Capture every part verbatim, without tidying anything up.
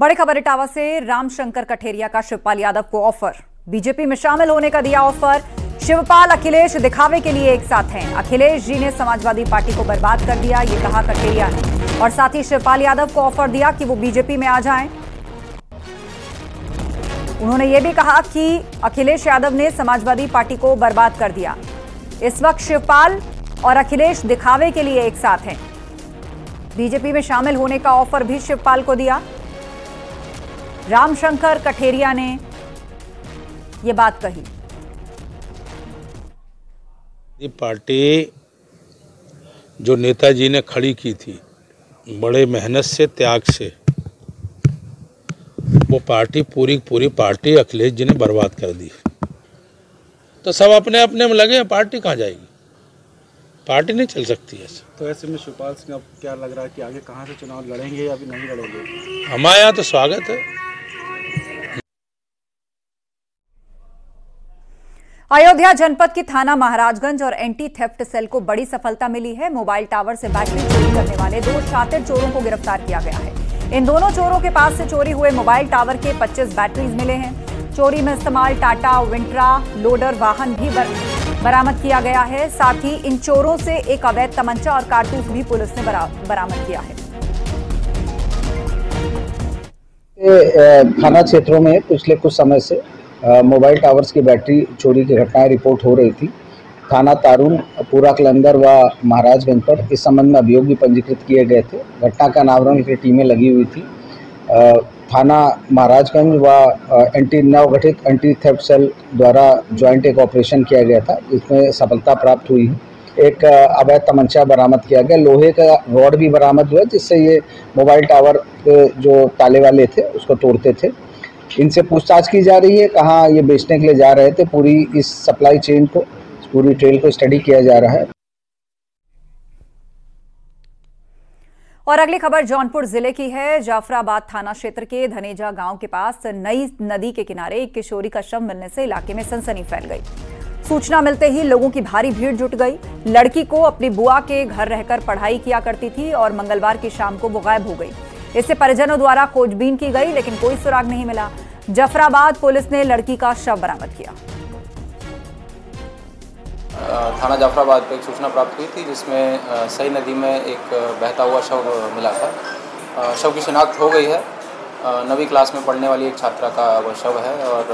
बड़ी खबर इटावा से, रामशंकर कठेरिया का शिवपाल यादव को ऑफर, बीजेपी में शामिल होने का दिया ऑफर। शिवपाल अखिलेश दिखावे के लिए एक साथ हैं, अखिलेश जी ने समाजवादी पार्टी को बर्बाद कर दिया, ये कहा कठेरिया ने, और साथ ही शिवपाल यादव को ऑफर दिया कि वो बीजेपी में आ जाएं। उन्होंने ये भी कहा कि अखिलेश यादव ने समाजवादी पार्टी को बर्बाद कर दिया। इस वक्त शिवपाल और अखिलेश दिखावे के लिए एक साथ हैं, बीजेपी में शामिल होने का ऑफर भी शिवपाल को दिया। रामशंकर कठेरिया ने ये बात कही। पार्टी जो नेताजी ने खड़ी की थी, बड़े मेहनत से, त्याग से, वो पार्टी पूरी पूरी पार्टी अखिलेश जी ने बर्बाद कर दी। तो सब अपने अपने में लगे, पार्टी कहाँ जाएगी, पार्टी नहीं चल सकती है। तो ऐसे में शिवपाल सिंह अब क्या लग रहा है कि आगे कहाँ से चुनाव लड़ेंगे या भी नहीं लड़ेंगे? हमारे यहाँ तो स्वागत है। अयोध्या जनपद की थाना महाराजगंज और एंटी थेफ्ट सेल को बड़ी सफलता मिली है। मोबाइल टावर से बैटरी चोरी करने वाले दो शातिर चोरों को गिरफ्तार किया गया है। इन दोनों चोरों के पास से चोरी हुए मोबाइल टावर के पच्चीस बैटरीज मिले हैं। चोरी में इस्तेमाल टाटा विंट्रा लोडर वाहन भी बरामद किया गया है। साथ ही इन चोरों से एक अवैध तमंचा और कारतूस भी पुलिस ने बरामद किया है। थाना क्षेत्रों में पिछले कुछ समय से मोबाइल टावर्स की बैटरी चोरी की घटनाएं रिपोर्ट हो रही थी। थाना तारून, पूरा कलंदर व महाराजगंज पर इस संबंध में अभियोग भी पंजीकृत किए गए थे। घटना का अनावरण की टीमें लगी हुई थी। थाना महाराजगंज व एंटी नवगठित एंटी थेफ्ट सेल द्वारा ज्वाइंट एक ऑपरेशन किया गया था, इसमें सफलता प्राप्त हुई। एक अवैध तमंचा बरामद किया गया, लोहे का रॉड भी बरामद हुआ, जिससे ये मोबाइल टावर के जो ताले वाले थे उसको तोड़ते थे। इनसे पूछताछ की जा रही है, कहाँ ये बेचने के लिए जा रहे थे। पूरी इस सप्लाई चेन को, पूरी ट्रेल को स्टडी किया जा रहा है। और अगली खबर जौनपुर जिले की है। जफराबाद थाना क्षेत्र के धनेजा गांव के पास नई नदी के किनारे एक किशोरी का शव मिलने से इलाके में सनसनी फैल गई। सूचना मिलते ही लोगों की भारी भीड़ जुट गई। लड़की को अपनी बुआ के घर रहकर पढ़ाई किया करती थी और मंगलवार की शाम को वो गायब हो गई। इससे परिजनों द्वारा खोजबीन की गई, लेकिन कोई सुराग नहीं मिला। जफराबाद पुलिस ने लड़की का शव बरामद किया। थाना जाफराबाद पर एक सूचना प्राप्त हुई थी, जिसमें सई नदी में एक बहता हुआ शव मिला था। शव की शिनाख्त हो गई है। नवीं क्लास में पढ़ने वाली एक छात्रा का वह शव है और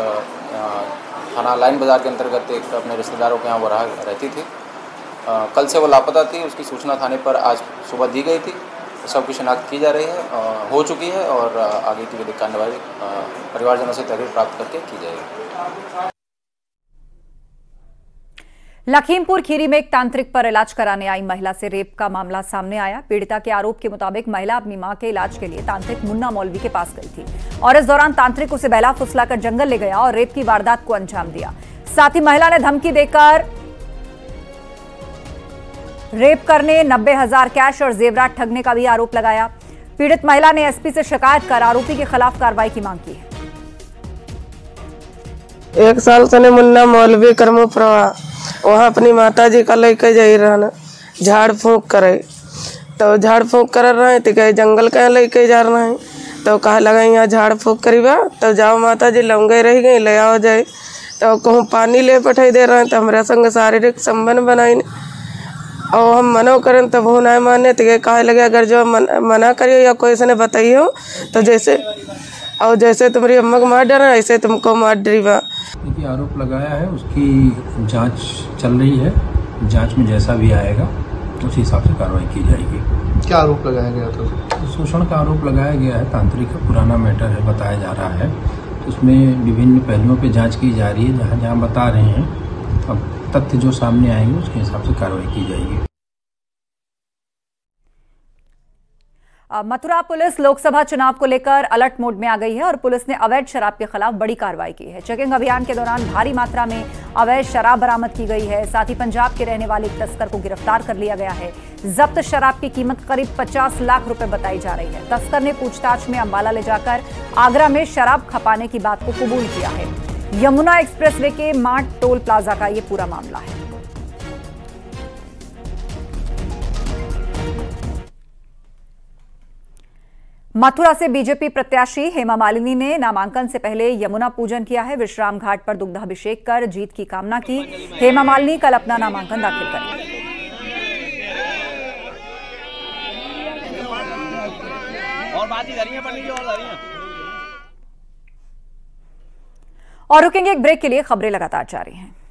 थाना लाइन बाज़ार के अंतर्गत एक अपने रिश्तेदारों के यहाँ वो रहती थी। कल से वो लापता थी, उसकी सूचना थाने पर आज सुबह दी गई थी। शव की शिनाख्त की जा रही है, हो चुकी है, और आगे की विधिक कार्रवाई परिवारजनों से तहरीर प्राप्त करके की जाएगी। लखीमपुर खीरी में एक तांत्रिक पर इलाज कराने आई महिला से रेप का मामला सामने आया। पीड़िता के आरोप के मुताबिक महिला अपनी मां के इलाज के लिए तांत्रिक मुन्ना मौलवी के पास गई थी और इस दौरान तांत्रिक उसे बहला फुसलाकर जंगल ले गया और रेप की वारदात को अंजाम दिया। साथ ही महिला ने धमकी देकर रेप करने, नब्बे हजार कैश और जेवरात ठगने का भी आरोप लगाया। पीड़ित महिला ने एसपी से शिकायत कर आरोपी के खिलाफ कार्रवाई की मांग की है। एक साल से मुन्ना मौलवी कर्म वहाँ अपनी माताजी का लेके जाई रहना, झाड़ फूँक करे, तो झाड़ फूँक कर रहे तो कहे जंगल कहीं लेके जा रहे हैं, तो कहा लगा यहाँ झाड़ फूँक करीबा, तो जाओ माताजी लंगे रह गई, ले आओ जाए, तो कहूँ पानी ले पठाई दे रहे हैं, तो हमारे संग शारीरिक संबंध बनाई और हम मनो करें तब वो ना माने, तो कहे कहा लगे अगर जो मन, मना करियो या कोई से बताइयो तो जैसे और जैसे तुम्हारी अम्मा को मार डरा ऐसे तुमको मार डरीबा। देखिए आरोप लगाया है, उसकी जांच चल रही है। जांच में जैसा भी आएगा उसी हिसाब से कार्रवाई की जाएगी। क्या आरोप लगाया गया था? शोषण का आरोप लगाया गया है। तांत्रिक का पुराना मैटर है, बताया जा रहा है, तो उसमें विभिन्न पहलुओं पे जांच की जा रही है। जहाँ जहाँ बता रहे हैं, अब तथ्य जो सामने आएंगे उसके हिसाब से कार्रवाई की जाएगी। मथुरा पुलिस लोकसभा चुनाव को लेकर अलर्ट मोड में आ गई है और पुलिस ने अवैध शराब के खिलाफ बड़ी कार्रवाई की है। चेकिंग अभियान के दौरान भारी मात्रा में अवैध शराब बरामद की गई है। साथ ही पंजाब के रहने वाले एक तस्कर को गिरफ्तार कर लिया गया है। जब्त शराब की कीमत करीब पचास लाख रुपए बताई जा रही है। तस्कर ने पूछताछ में अम्बाला ले जाकर आगरा में शराब खपाने की बात को कबूल किया है। यमुना एक्सप्रेसवे के मार्ट टोल प्लाजा का ये पूरा मामला है। मथुरा से बीजेपी प्रत्याशी हेमा मालिनी ने नामांकन से पहले यमुना पूजन किया है। विश्राम घाट पर दुग्धाभिषेक कर जीत की कामना की। हेमा मालिनी कल अपना नामांकन दाखिल करेंगी। और रुकेंगे एक ब्रेक के लिए, खबरें लगातार जारी हैं।